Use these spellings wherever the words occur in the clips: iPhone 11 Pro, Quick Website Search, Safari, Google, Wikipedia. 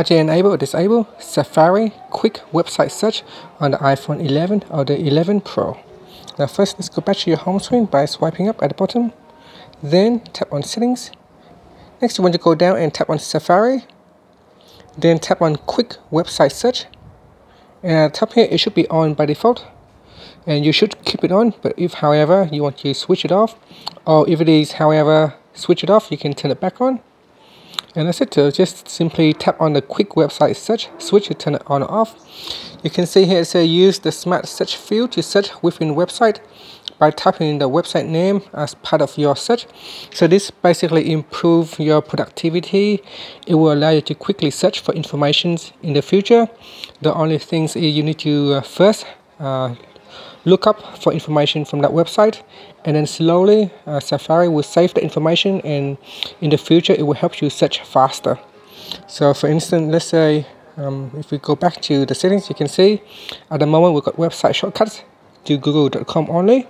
Actually enable or disable Safari quick website search on the iPhone 11 or the 11 Pro. Now first, let's go back to your home screen by swiping up at the bottom. Then tap on Settings. Next, you want to go down and tap on Safari. Then tap on quick website search. And at the top here, it should be on by default. And you should keep it on, but if however you want to switch it off, or if it is however switch it off, you can turn it back on. And that's it. So just simply tap on the quick website search switch to turn it on or off. You can see here it says use the smart search field to search within website by typing in the website name as part of your search. So this basically improves your productivity. It will allow you to quickly search for information in the future. The only things you need to first look up for information from that website, and then slowly Safari will save the information, and in the future it will help you search faster. So for instance, let's say if we go back to the settings, you can see at the moment we've got website shortcuts to google.com only.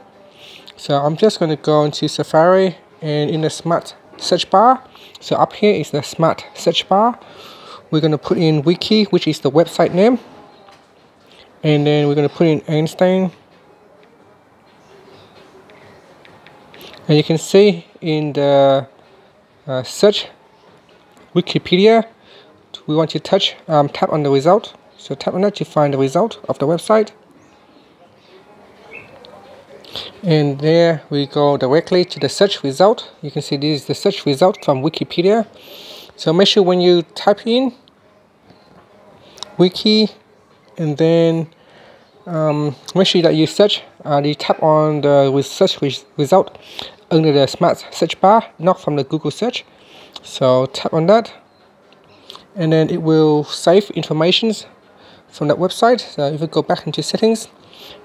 So I'm just going to go into Safari, and in the smart search bar, so up here is the smart search bar, we're going to put in wiki, which is the website name, and then we're going to put in Einstein. And you can see in the search Wikipedia, we want to tap on the result. So tap on that to find the result of the website. And there we go directly to the search result. You can see this is the search result from Wikipedia. So make sure when you type in wiki, and then make sure that you search you tap on the search result under the smart search bar, not from the Google search. So tap on that, and then it will save information from that website. So if we go back into settings,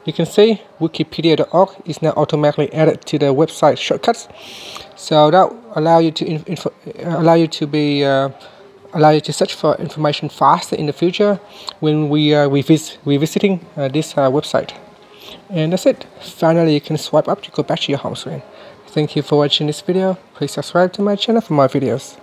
you can see wikipedia.org is now automatically added to the website shortcuts. So that allow you to search for information faster in the future when we are revisiting this website. And that's it. Finally, you can swipe up to go back to your home screen. Thank you for watching this video. Please subscribe to my channel for more videos.